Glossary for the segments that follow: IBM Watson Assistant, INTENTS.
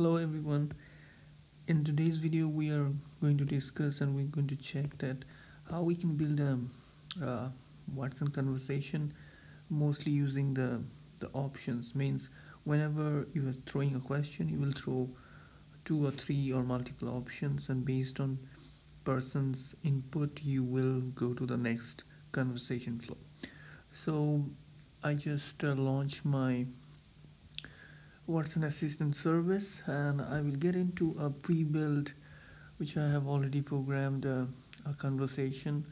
Hello everyone, in today's video we are going to discuss and we're going to check that how we can build a Watson conversation mostly using the options. Means whenever you are throwing a question, you will throw two or three or multiple options, and based on person's input you will go to the next conversation flow. So I just launched my Watson Assistant service and I will get into a pre-built, which I have already programmed a conversation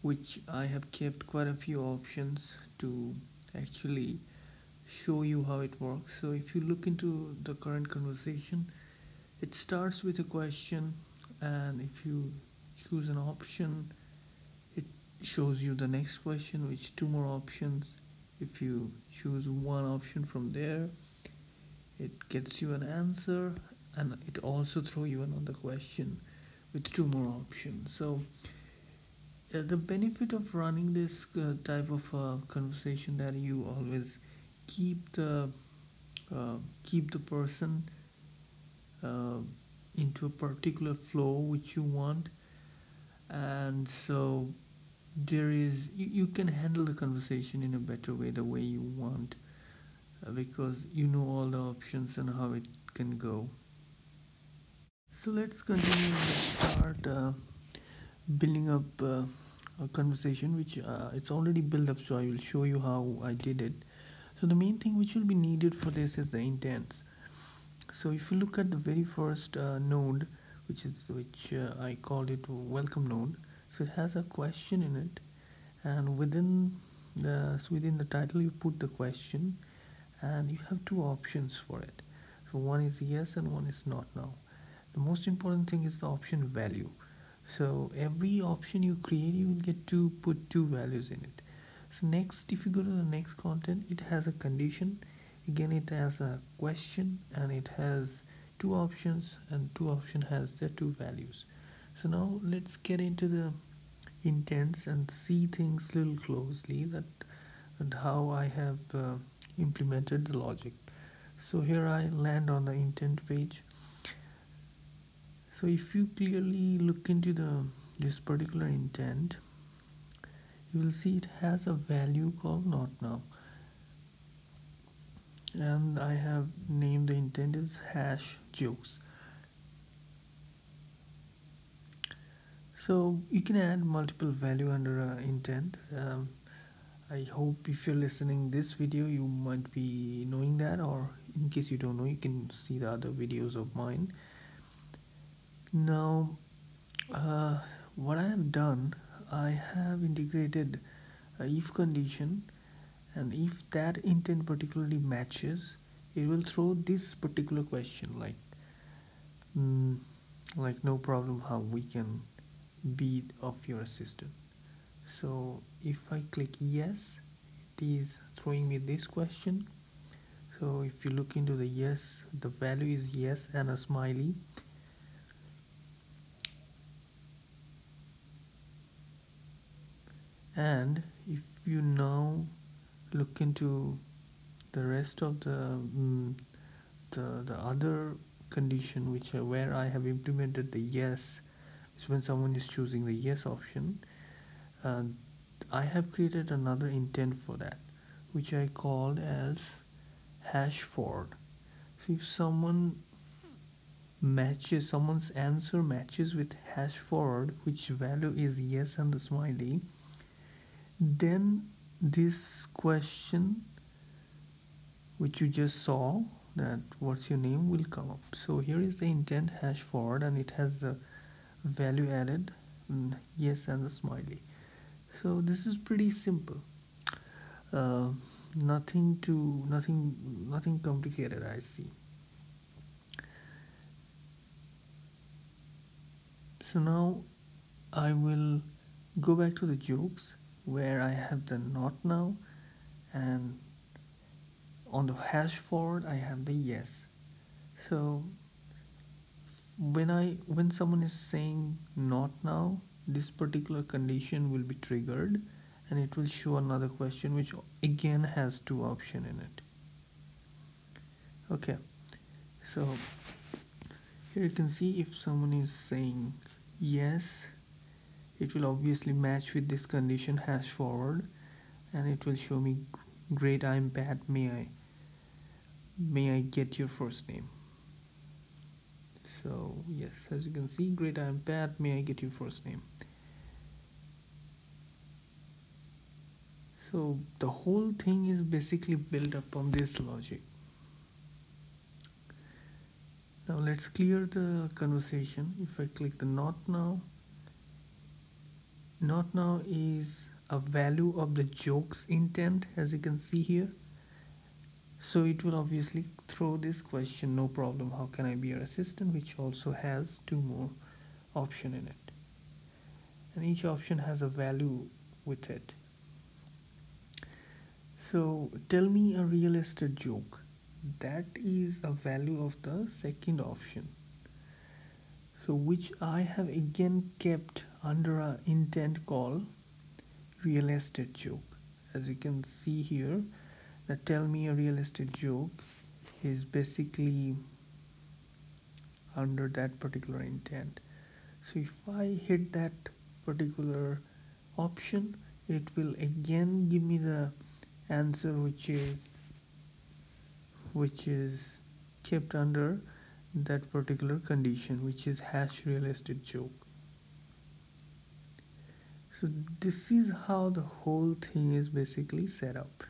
which I have kept quite a few options to actually show you how it works. So if you look into the current conversation, it starts with a question, and if you choose an option it shows you the next question, which two more options. If you choose one option from there, it gets you an answer, and it also throws you another question with two more options. So the benefit of running this type of conversation that you always keep the person into a particular flow which you want, and so there is you can handle the conversation in a better way, the way you want, because you know all the options and how it can go. So let's continue and start building up a conversation, which it's already built up, so I will show you how I did it. So the main thing which will be needed for this is the intents. So if you look at the very first node, which I called it welcome node, so it has a question in it, and within the title you put the question, and you have two options for it. So one is yes and one is not. Now the most important thing is the option value. So every option you create, you will get to put two values in it. So next, if you go to the next content, it has a condition. Again, it has a question and it has two options, and two option has their two values. So now let's get into the intents and see things a little closely, that and how I have implemented the logic. So here I land on the intent page. So if you clearly look into this particular intent, you will see it has a value called not now, and I have named the intent as #jokes. So you can add multiple value under intent. I hope if you're listening this video you might be knowing that, or in case you don't know, you can see the other videos of mine. Now what I have done, I have integrated a if condition, and if that intent particularly matches, it will throw this particular question, like no problem, how we can be of your assistant. So if I click yes, it is throwing me this question. So if you look into the yes, the value is yes and a smiley. And if you now look into the rest of the other condition, where I have implemented the yes, is when someone is choosing the yes option. I have created another intent for that, which I called as #forward. So if someone's answer matches with #forward, which value is yes and the smiley, then this question which you just saw, that what's your name, will come up. So here is the intent #forward, and it has the value added yes and the smiley. So this is pretty simple, nothing complicated, I see. So now I will go back to the jokes, where I have the not now, and on the #forward I have the yes. So when someone is saying not now, this particular condition will be triggered, and it will show another question which again has two options in it. Okay, so Here you can see if someone is saying yes, it will obviously match with this condition hash forward, and it will show me, "Great, I'm Pat, may I get your first name?" So yes, as you can see, "Great, I'm Pat, may I get your first name?" So the whole thing is basically built upon this logic. Now let's clear the conversation. If I click the not now is a value of the joke's intent, as you can see here. So it will obviously throw this question, "No problem, how can I be your assistant?" which also has two more options in it, and each option has a value with it. So, "Tell me a realistic joke." that is a value of the second option, so which I have again kept under an intent call realistic joke. As you can see here, the "tell me a realistic joke" is basically under that particular intent. So if I hit that particular option, it will again give me the answer which is kept under that particular condition, which is hash realistic joke. So this is how the whole thing is basically set up.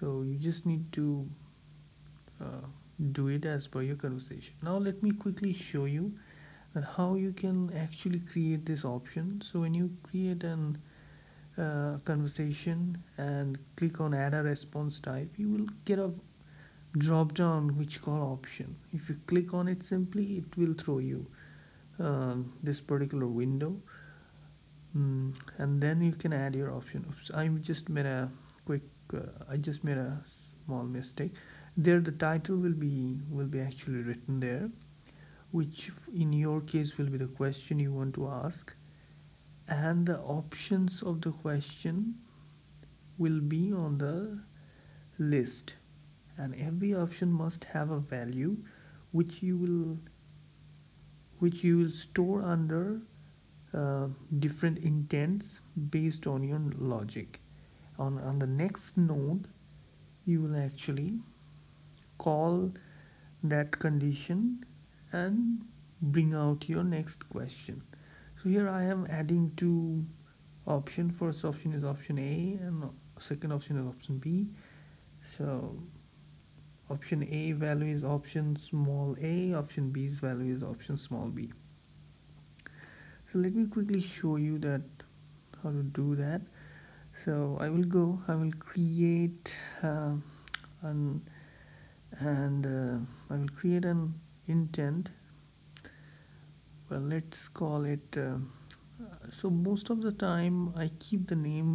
So you just need to do it as per your conversation. Now let me quickly show you that how you can actually create this option. So when you create an conversation and click on add a response type, you will get a drop down which call option. If you click on it simply, it will throw you this particular window, and then you can add your option. Oops, I just made a small mistake there. The title will be actually written there, which in your case will be the question you want to ask, and the options of the question will be on the list, and every option must have a value which you will store under different intents based on your logic. On the next node, you will actually call that condition and bring out your next question. So here I am adding two options. First option is option A and second option is option B. So option A value is option small a, option B's value is option small b. So let me quickly show you that how to do that. So I will create an intent. Well, let's call it so most of the time I keep the name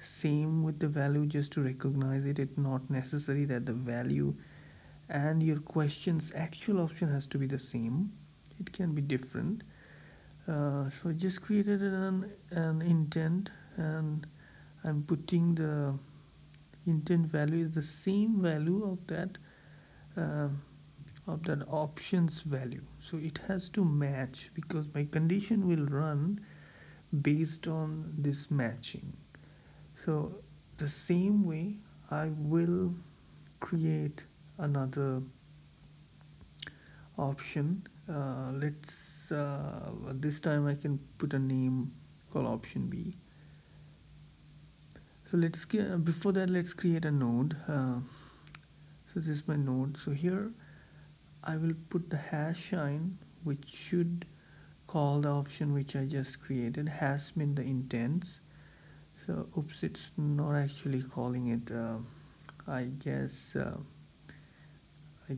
same with the value just to recognize it. It's not necessary that the value and your question's actual option has to be the same. It can be different. So I just created an intent, and I'm putting the intent value is the same value of that option's value. So it has to match, because my condition will run based on this matching. So the same way I will create another option. This time I can put a name, call option B. So let's get, before that, let's create a node. So this is my node. So here I will put the hash sign, which should call the option which I just created, has been the intents. So, oops, it's not actually calling it. I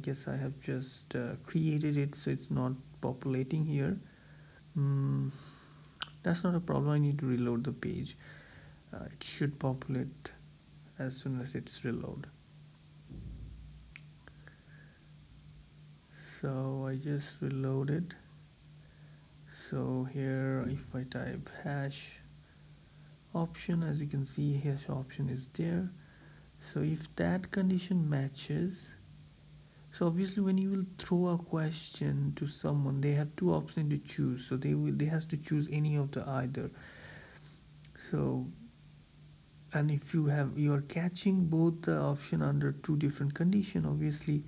guess I have just created it, so it's not populating here. That's not a problem. I need to reload the page. It should populate as soon as it's reloaded. So I just reloaded. So here, if I type hash option, as you can see, hash option is there. So if that condition matches, So obviously when you will throw a question to someone, they have two options to choose, so they has to choose any of the either. So, and if you're catching both the option under two different conditions, obviously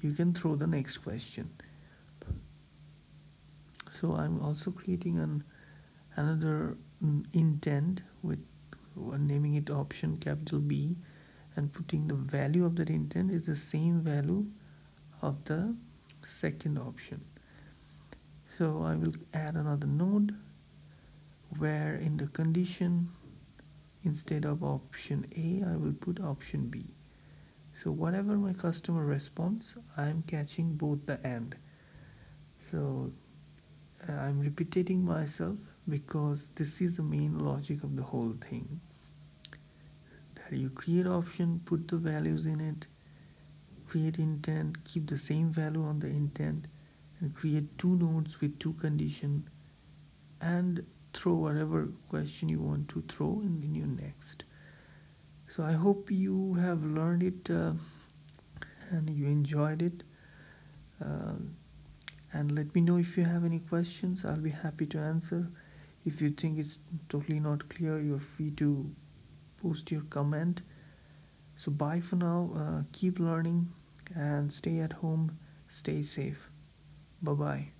you can throw the next question. So I'm also creating another intent with naming it option capital B, and putting the value of that intent is the same value of the second option. So I will add another node where in the condition, instead of option A, I will put option B. So whatever my customer responds, I'm catching both the and. So I'm repeating myself because this is the main logic of the whole thing. That you create option, put the values in it, create intent, keep the same value on the intent, and create two nodes with two conditions, and throw whatever question you want to throw in your next. So I hope you have learned it and you enjoyed it, and let me know if you have any questions. I'll be happy to answer. If you think it's totally not clear, you're free to post your comment. So bye for now. Keep learning and stay at home. Stay safe. Bye-bye.